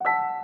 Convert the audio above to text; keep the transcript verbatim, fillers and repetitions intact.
You